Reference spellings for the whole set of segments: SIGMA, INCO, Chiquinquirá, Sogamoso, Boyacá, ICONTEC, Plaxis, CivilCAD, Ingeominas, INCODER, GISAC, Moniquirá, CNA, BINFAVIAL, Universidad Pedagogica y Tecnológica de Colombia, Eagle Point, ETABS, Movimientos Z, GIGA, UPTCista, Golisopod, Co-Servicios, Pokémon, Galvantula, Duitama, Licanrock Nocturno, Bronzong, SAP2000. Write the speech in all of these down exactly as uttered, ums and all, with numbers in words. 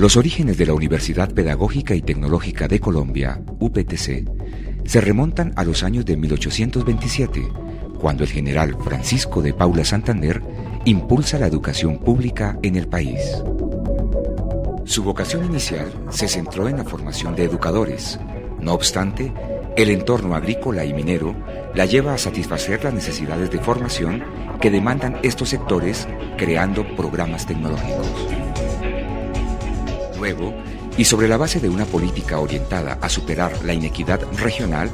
Los orígenes de la Universidad Pedagogica y Tecnológica de Colombia, U P T C, se remontan a los años de mil ochocientos veintisiete, cuando el general Francisco de Paula Santander impulsa la educación pública en el país. Su vocación inicial se centró en la formación de educadores. No obstante, el entorno agrícola y minero la lleva a satisfacer las necesidades de formación que demandan estos sectores, creando programas tecnológicos. Luego, y sobre la base de una política orientada a superar la inequidad regional,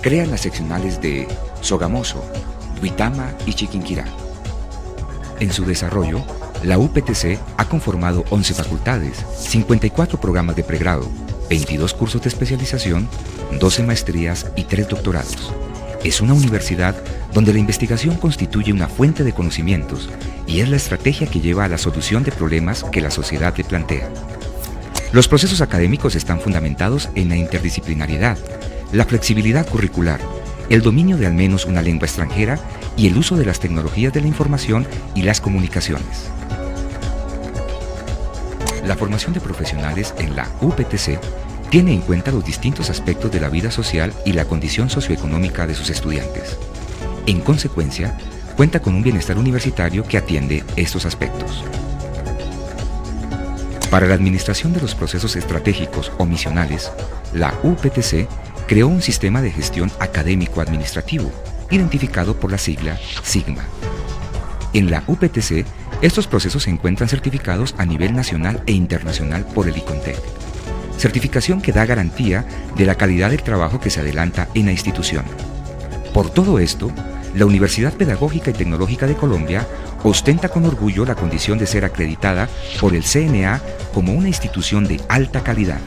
crean las seccionales de Sogamoso, Duitama y Chiquinquirá. En su desarrollo, la U P T C ha conformado once facultades, cincuenta y cuatro programas de pregrado, veintidós cursos de especialización, doce maestrías y tres doctorados. Es una universidad donde la investigación constituye una fuente de conocimientos y es la estrategia que lleva a la solución de problemas que la sociedad le plantea. Los procesos académicos están fundamentados en la interdisciplinariedad, la flexibilidad curricular, el dominio de al menos una lengua extranjera y el uso de las tecnologías de la información y las comunicaciones. La formación de profesionales en la U P T C tiene en cuenta los distintos aspectos de la vida social y la condición socioeconómica de sus estudiantes. En consecuencia, cuenta con un bienestar universitario que atiende estos aspectos. Para la administración de los procesos estratégicos o misionales, la U P T C creó un sistema de gestión académico-administrativo, identificado por la sigla SIGMA. En la U P T C, estos procesos se encuentran certificados a nivel nacional e internacional por el ICONTEC. Certificación que da garantía de la calidad del trabajo que se adelanta en la institución. Por todo esto, la Universidad Pedagogica y Tecnológica de Colombia ostenta con orgullo la condición de ser acreditada por el C N A como una institución de alta calidad.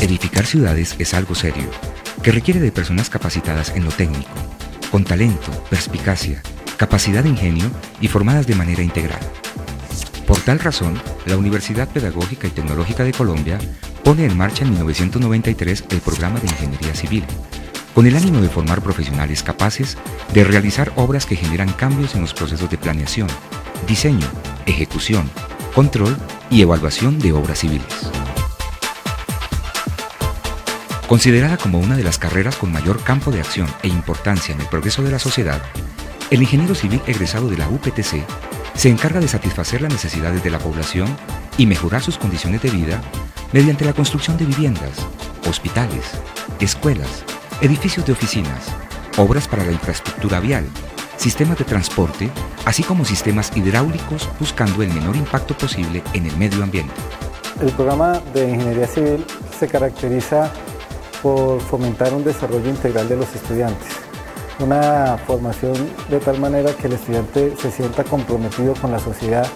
Edificar ciudades es algo serio, que requiere de personas capacitadas en lo técnico, con talento, perspicacia, capacidad de ingenio y formadas de manera integral. Por tal razón, la Universidad Pedagogica y Tecnológica de Colombia pone en marcha en mil novecientos noventa y tres el programa de Ingeniería Civil, con el ánimo de formar profesionales capaces de realizar obras que generan cambios en los procesos de planeación, diseño, ejecución, control y evaluación de obras civiles. Considerada como una de las carreras con mayor campo de acción e importancia en el progreso de la sociedad, el ingeniero civil egresado de la U P T C se encarga de satisfacer las necesidades de la población y mejorar sus condiciones de vida mediante la construcción de viviendas, hospitales, escuelas, edificios de oficinas, obras para la infraestructura vial, sistemas de transporte, así como sistemas hidráulicos, buscando el menor impacto posible en el medio ambiente. El programa de Ingeniería Civil se caracteriza por fomentar un desarrollo integral de los estudiantes, una formación de tal manera que el estudiante se sienta comprometido con la sociedad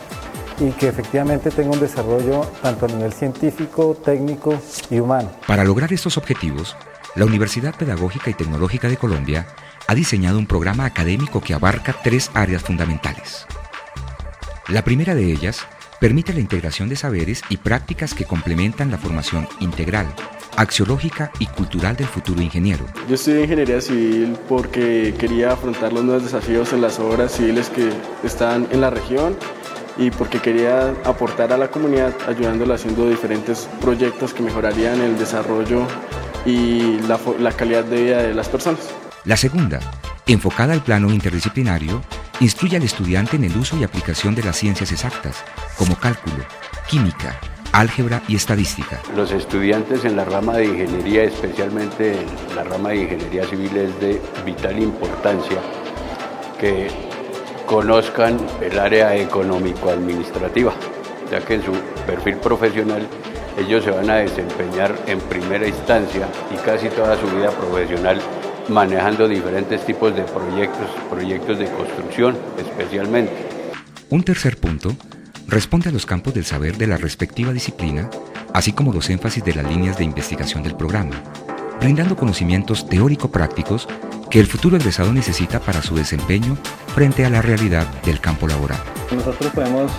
y que efectivamente tenga un desarrollo tanto a nivel científico, técnico y humano. Para lograr estos objetivos, la Universidad Pedagogica y Tecnológica de Colombia ha diseñado un programa académico que abarca tres áreas fundamentales. La primera de ellas permite la integración de saberes y prácticas que complementan la formación integral, axiológica y cultural del futuro ingeniero. Yo estudié Ingeniería Civil porque quería afrontar los nuevos desafíos en las obras civiles que están en la región y porque quería aportar a la comunidad ayudándola haciendo diferentes proyectos que mejorarían el desarrollo y la, la calidad de vida de las personas. La segunda, enfocada al plano interdisciplinario, instruye al estudiante en el uso y aplicación de las ciencias exactas, como cálculo, química, álgebra y estadística. Los estudiantes en la rama de ingeniería, especialmente en la rama de ingeniería civil, es de vital importancia que conozcan el área económico-administrativa, ya que en su perfil profesional ellos se van a desempeñar en primera instancia y casi toda su vida profesional manejando diferentes tipos de proyectos, proyectos de construcción especialmente. Un tercer punto responde a los campos del saber de la respectiva disciplina, así como los énfasis de las líneas de investigación del programa, brindando conocimientos teórico-prácticos que el futuro egresado necesita para su desempeño frente a la realidad del campo laboral. Nosotros podemos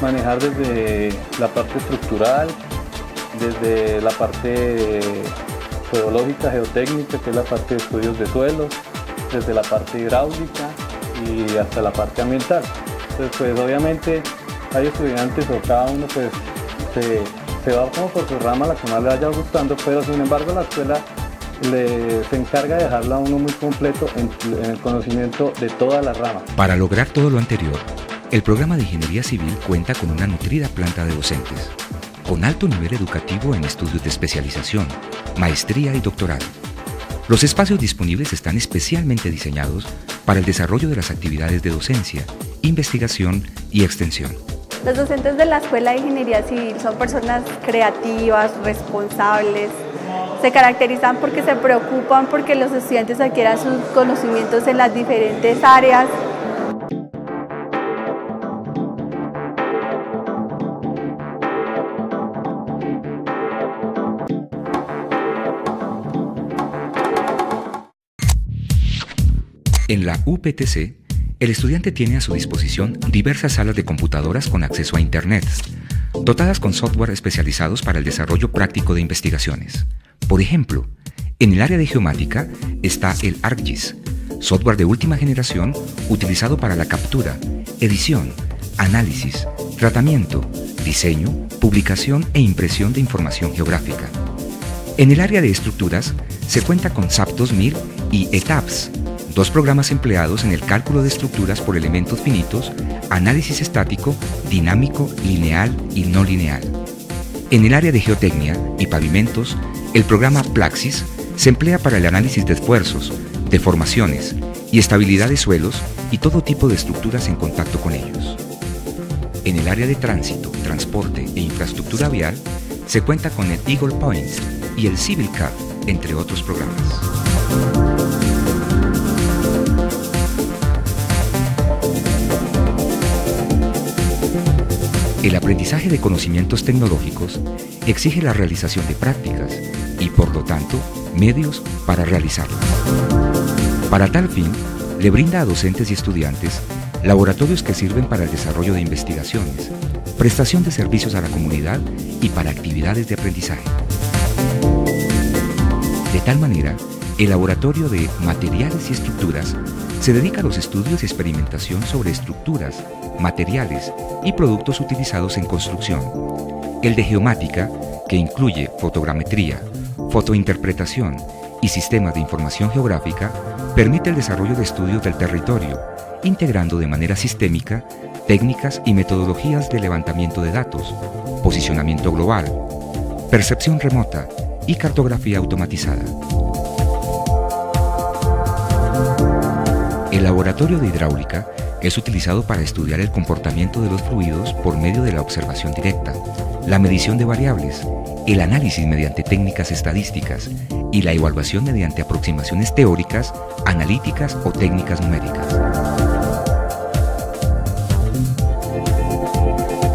manejar desde la parte estructural, desde la parte geológica, geotécnica, que es la parte de estudios de suelos, desde la parte hidráulica y hasta la parte ambiental. Entonces, pues obviamente hay estudiantes o cada uno pues se, se va como por su rama, la que más le vaya gustando, pero sin embargo la escuela le, se encarga de dejarla a uno muy completo en, en el conocimiento de todas las ramas. Para lograr todo lo anterior, el programa de Ingeniería Civil cuenta con una nutrida planta de docentes, con alto nivel educativo en estudios de especialización, maestría y doctorado. Los espacios disponibles están especialmente diseñados para el desarrollo de las actividades de docencia, investigación y extensión. Los docentes de la Escuela de Ingeniería Civil son personas creativas, responsables, se caracterizan porque se preocupan porque los estudiantes adquieran sus conocimientos en las diferentes áreas. En la U P T C, el estudiante tiene a su disposición diversas salas de computadoras con acceso a Internet, dotadas con software especializados para el desarrollo práctico de investigaciones. Por ejemplo, en el área de geomática está el ArcGIS, software de última generación utilizado para la captura, edición, análisis, tratamiento, diseño, publicación e impresión de información geográfica. En el área de estructuras se cuenta con SAP dos mil y ETABS, dos programas empleados en el cálculo de estructuras por elementos finitos, análisis estático, dinámico, lineal y no lineal. En el área de geotecnia y pavimentos, el programa Plaxis se emplea para el análisis de esfuerzos, deformaciones y estabilidad de suelos y todo tipo de estructuras en contacto con ellos. En el área de tránsito, transporte e infraestructura vial, se cuenta con el Eagle Point y el CivilCAD, entre otros programas. El aprendizaje de conocimientos tecnológicos exige la realización de prácticas y, por lo tanto, medios para realizarlas. Para tal fin, le brinda a docentes y estudiantes laboratorios que sirven para el desarrollo de investigaciones, prestación de servicios a la comunidad y para actividades de aprendizaje. De tal manera, el laboratorio de materiales y estructuras se dedica a los estudios y experimentación sobre estructuras, materiales y productos utilizados en construcción. El de geomática, que incluye fotogrametría, fotointerpretación y sistemas de información geográfica, permite el desarrollo de estudios del territorio, integrando de manera sistémica técnicas y metodologías de levantamiento de datos, posicionamiento global, percepción remota y cartografía automatizada. El laboratorio de hidráulica es utilizado para estudiar el comportamiento de los fluidos por medio de la observación directa, la medición de variables, el análisis mediante técnicas estadísticas y la evaluación mediante aproximaciones teóricas, analíticas o técnicas numéricas.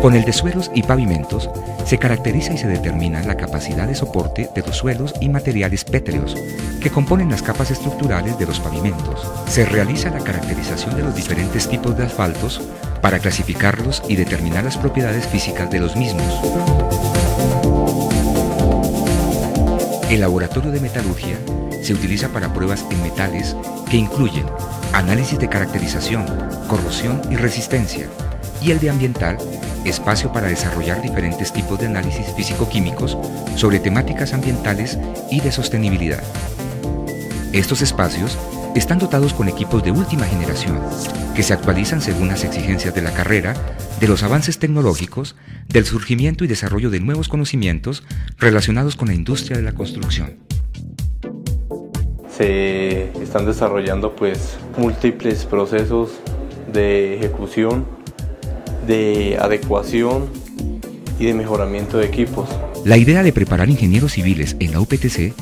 Con el de suelos y pavimentos se caracteriza y se determina la capacidad de soporte de los suelos y materiales pétreos que componen las capas estructurales de los pavimentos. Se realiza la caracterización de los diferentes tipos de asfaltos para clasificarlos y determinar las propiedades físicas de los mismos. El laboratorio de metalurgia se utiliza para pruebas en metales que incluyen análisis de caracterización, corrosión y resistencia, y el de ambiental, espacio para desarrollar diferentes tipos de análisis físico-químicos sobre temáticas ambientales y de sostenibilidad. Estos espacios están dotados con equipos de última generación, que se actualizan según las exigencias de la carrera, de los avances tecnológicos, del surgimiento y desarrollo de nuevos conocimientos relacionados con la industria de la construcción. Se están desarrollando pues múltiples procesos de ejecución, de adecuación y de mejoramiento de equipos. La idea de preparar ingenieros civiles en la U P T C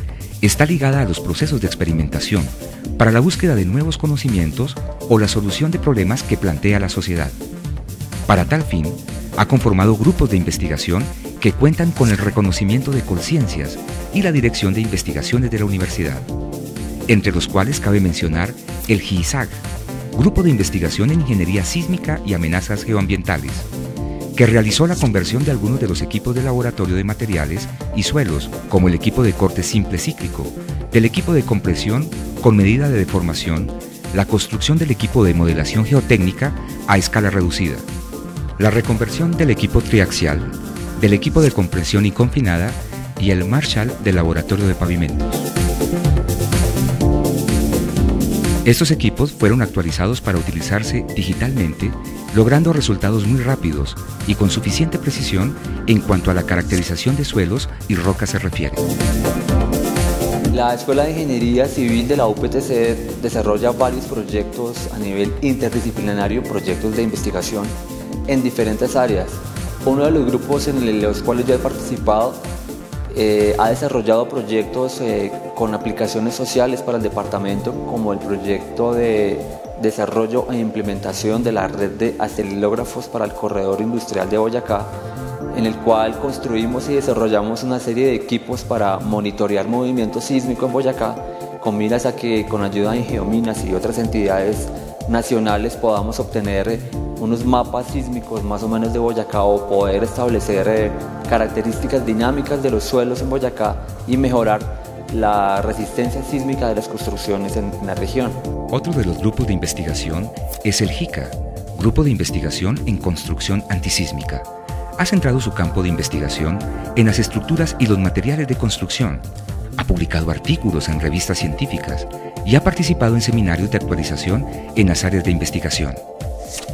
Está ligada a los procesos de experimentación para la búsqueda de nuevos conocimientos o la solución de problemas que plantea la sociedad. Para tal fin, ha conformado grupos de investigación que cuentan con el reconocimiento de conciencias y la Dirección de Investigaciones de la Universidad, entre los cuales cabe mencionar el GISAC, Grupo de Investigación en Ingeniería Sísmica y Amenazas Geoambientales, que realizó la conversión de algunos de los equipos de laboratorio de materiales y suelos, como el equipo de corte simple cíclico, del equipo de compresión con medida de deformación, la construcción del equipo de modelación geotécnica a escala reducida, la reconversión del equipo triaxial, del equipo de compresión y confinada y el Marshall del laboratorio de pavimentos. Estos equipos fueron actualizados para utilizarse digitalmente, logrando resultados muy rápidos y con suficiente precisión en cuanto a la caracterización de suelos y rocas se refiere. La Escuela de Ingeniería Civil de la U P T C desarrolla varios proyectos a nivel interdisciplinario, proyectos de investigación en diferentes áreas. Uno de los grupos en los cuales yo he participado Eh, ha desarrollado proyectos eh, con aplicaciones sociales para el departamento, como el proyecto de desarrollo e implementación de la red de acelilógrafos para el corredor industrial de Boyacá, en el cual construimos y desarrollamos una serie de equipos para monitorear movimiento sísmico en Boyacá, con miras a que con ayuda de Ingeominas y otras entidades nacionales podamos obtener eh, unos mapas sísmicos más o menos de Boyacá o poder establecer eh, características dinámicas de los suelos en Boyacá y mejorar la resistencia sísmica de las construcciones en la región. Otro de los grupos de investigación es el GICA, Grupo de Investigación en Construcción Antisísmica. Ha centrado su campo de investigación en las estructuras y los materiales de construcción, ha publicado artículos en revistas científicas y ha participado en seminarios de actualización en las áreas de investigación.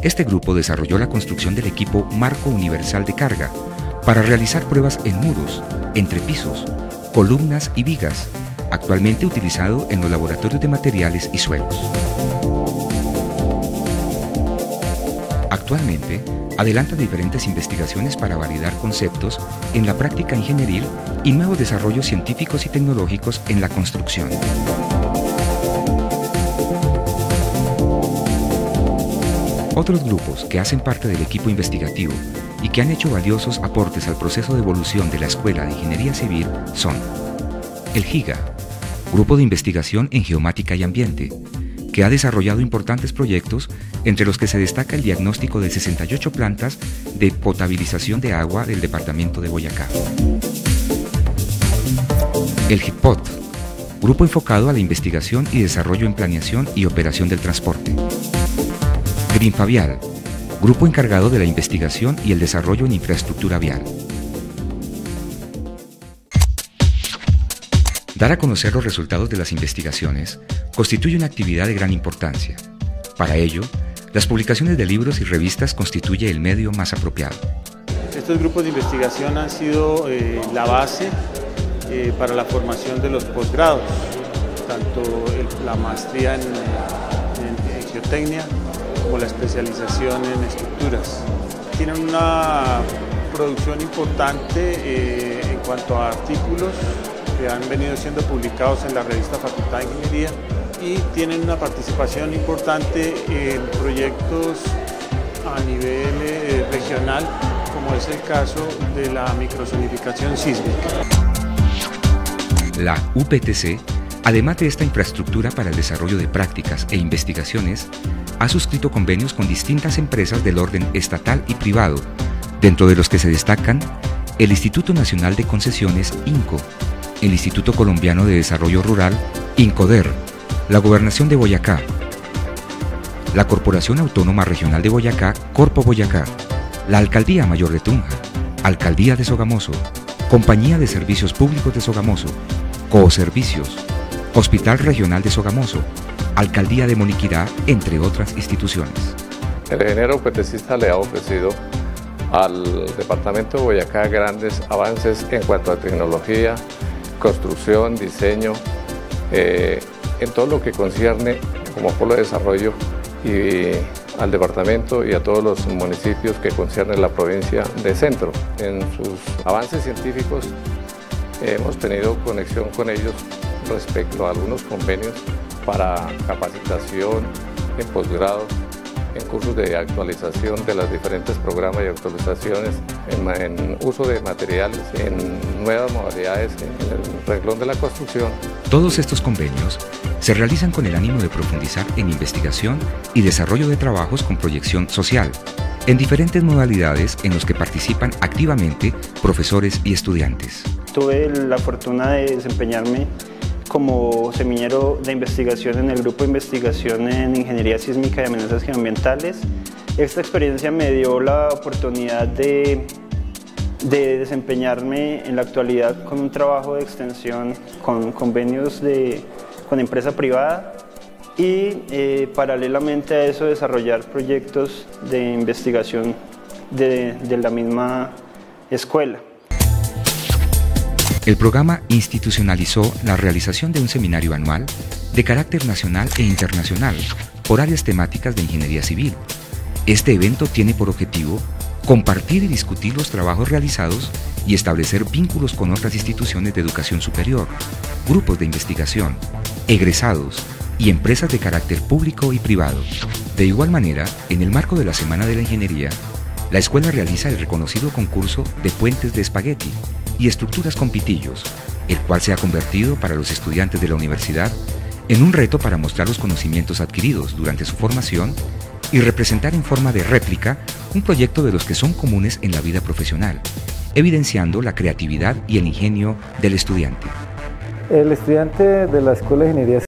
Este grupo desarrolló la construcción del equipo Marco Universal de Carga para realizar pruebas en muros, entrepisos, columnas y vigas, actualmente utilizado en los laboratorios de materiales y suelos. Actualmente, adelanta diferentes investigaciones para validar conceptos en la práctica ingenieril y nuevos desarrollos científicos y tecnológicos en la construcción. Otros grupos que hacen parte del equipo investigativo y que han hecho valiosos aportes al proceso de evolución de la Escuela de Ingeniería Civil son el GIGA, Grupo de Investigación en Geomática y Ambiente, que ha desarrollado importantes proyectos, entre los que se destaca el diagnóstico de sesenta y ocho plantas de potabilización de agua del departamento de Boyacá. El GIPOT, grupo enfocado a la investigación y desarrollo en planeación y operación del transporte. BINFAVIAL, grupo encargado de la investigación y el desarrollo en infraestructura vial. Dar a conocer los resultados de las investigaciones constituye una actividad de gran importancia. Para ello, las publicaciones de libros y revistas constituye el medio más apropiado. Estos grupos de investigación han sido eh, la base eh, para la formación de los posgrados, tanto el, la maestría en, en, en geotecnia como la especialización en estructuras. Tienen una producción importante eh, en cuanto a artículos que han venido siendo publicados en la revista Facultad de Ingeniería y tienen una participación importante en proyectos a nivel eh, regional, como es el caso de la microzonificación sísmica. La U P T C, además de esta infraestructura para el desarrollo de prácticas e investigaciones, ha suscrito convenios con distintas empresas del orden estatal y privado, dentro de los que se destacan el Instituto Nacional de Concesiones, INCO, el Instituto Colombiano de Desarrollo Rural, INCODER, la Gobernación de Boyacá, la Corporación Autónoma Regional de Boyacá, Corpo Boyacá, la Alcaldía Mayor de Tunja, Alcaldía de Sogamoso, Compañía de Servicios Públicos de Sogamoso, Co-Servicios, Hospital Regional de Sogamoso, Alcaldía de Moniquirá, entre otras instituciones. El ingeniero UPTCista le ha ofrecido al departamento de Boyacá grandes avances en cuanto a tecnología, construcción, diseño, eh, en todo lo que concierne como polo de desarrollo y al departamento y a todos los municipios que conciernen la provincia de Centro. En sus avances científicos hemos tenido conexión con ellos respecto a algunos convenios para capacitación en posgrado, en cursos de actualización de los diferentes programas y actualizaciones, en, en uso de materiales, en nuevas modalidades, en el renglón de la construcción. Todos estos convenios se realizan con el ánimo de profundizar en investigación y desarrollo de trabajos con proyección social, en diferentes modalidades en los que participan activamente profesores y estudiantes. Tuve la fortuna de desempeñarme como semillero de investigación en el grupo de investigación en Ingeniería Sísmica y Amenazas Geoambientales. Esta experiencia me dio la oportunidad de, de desempeñarme en la actualidad con un trabajo de extensión con convenios de, con empresa privada y eh, paralelamente a eso desarrollar proyectos de investigación de, de la misma escuela. El programa institucionalizó la realización de un seminario anual de carácter nacional e internacional por áreas temáticas de ingeniería civil. Este evento tiene por objetivo compartir y discutir los trabajos realizados y establecer vínculos con otras instituciones de educación superior, grupos de investigación, egresados y empresas de carácter público y privado. De igual manera, en el marco de la Semana de la Ingeniería, la escuela realiza el reconocido concurso de puentes de espagueti y estructuras con pitillos, el cual se ha convertido para los estudiantes de la universidad en un reto para mostrar los conocimientos adquiridos durante su formación y representar en forma de réplica un proyecto de los que son comunes en la vida profesional, evidenciando la creatividad y el ingenio del estudiante. El estudiante de la Escuela de Ingeniería